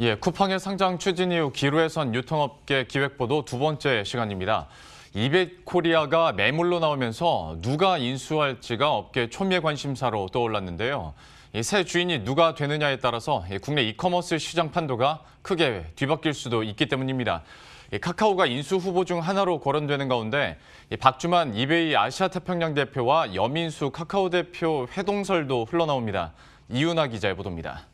예, 쿠팡의 상장 추진 이후 기로에선 유통업계 기획보도 두 번째 시간입니다. 이베이코리아가 매물로 나오면서 누가 인수할지가 업계 초미의 관심사로 떠올랐는데요. 새 주인이 누가 되느냐에 따라서 국내 이커머스 시장 판도가 크게 뒤바뀔 수도 있기 때문입니다. 카카오가 인수 후보 중 하나로 거론되는 가운데 박주만 이베이 아시아 태평양 대표와 여민수 카카오 대표 회동설도 흘러나옵니다. 이윤아 기자의 보도입니다.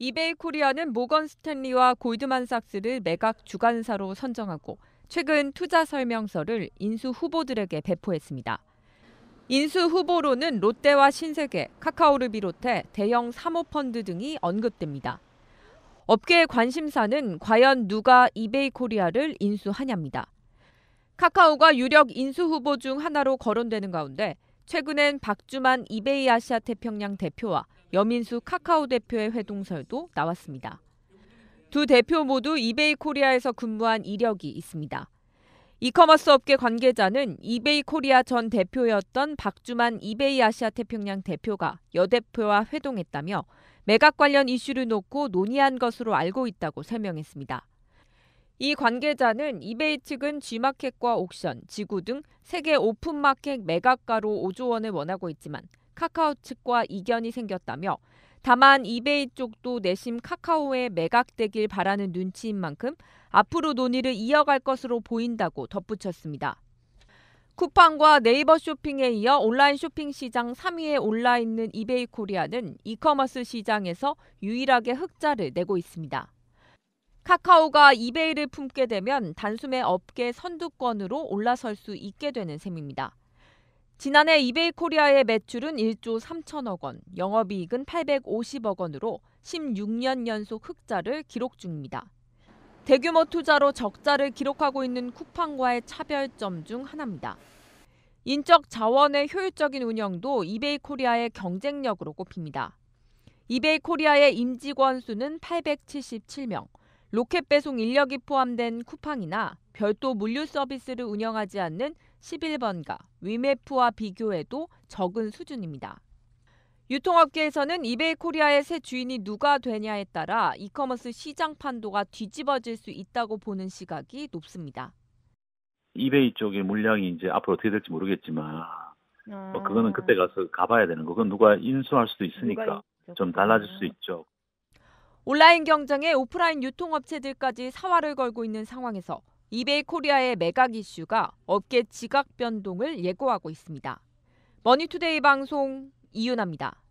이베이코리아는 모건 스탠리와 골드만삭스를 매각 주관사로 선정하고 최근 투자 설명서를 인수 후보들에게 배포했습니다. 인수 후보로는 롯데와 신세계, 카카오를 비롯해 대형 사모펀드 등이 언급됩니다. 업계의 관심사는 과연 누가 이베이코리아를 인수하냐입니다. 카카오가 유력 인수 후보 중 하나로 거론되는 가운데 최근엔 박주만 이베이 아시아 태평양 대표와 여민수 카카오 대표의 회동설도 나왔습니다. 두 대표 모두 이베이코리아에서 근무한 이력이 있습니다. 이커머스 업계 관계자는 이베이코리아 전 대표였던 박주만 이베이 아시아 태평양 대표가 여 대표와 회동했다며 매각 관련 이슈를 놓고 논의한 것으로 알고 있다고 설명했습니다. 이 관계자는 이베이 측은 G마켓과 옥션, 지구 등 세계 오픈마켓 매각가로 5조 원을 원하고 있지만 카카오 측과 이견이 생겼다며 다만 이베이 쪽도 내심 카카오에 매각되길 바라는 눈치인 만큼 앞으로 논의를 이어갈 것으로 보인다고 덧붙였습니다. 쿠팡과 네이버 쇼핑에 이어 온라인 쇼핑 시장 3위에 올라있는 이베이코리아는 이커머스 시장에서 유일하게 흑자를 내고 있습니다. 카카오가 이베이를 품게 되면 단숨에 업계 선두권으로 올라설 수 있게 되는 셈입니다. 지난해 이베이코리아의 매출은 1조 3천억 원, 영업이익은 850억 원으로 16년 연속 흑자를 기록 중입니다. 대규모 투자로 적자를 기록하고 있는 쿠팡과의 차별점 중 하나입니다. 인적 자원의 효율적인 운영도 이베이코리아의 경쟁력으로 꼽힙니다. 이베이코리아의 임직원 수는 877명, 로켓 배송 인력이 포함된 쿠팡이나 별도 물류 서비스를 운영하지 않는 11번가, 위메프와 비교해도 적은 수준입니다. 유통업계에서는 이베이코리아의 새 주인이 누가 되냐에 따라 이커머스 시장 판도가 뒤집어질 수 있다고 보는 시각이 높습니다. 이베이 쪽의 물량이 이제 앞으로 어떻게 될지 모르겠지만 그거는 그때 가서 가봐야 되는 거고, 그건 누가 인수할 수도 있으니까 좀 달라질 수 있죠. 온라인 경쟁에 오프라인 유통업체들까지 사활을 걸고 있는 상황에서 이베이코리아의 매각 이슈가 업계 지각 변동을 예고하고 있습니다. 머니투데이방송 이윤아입니다.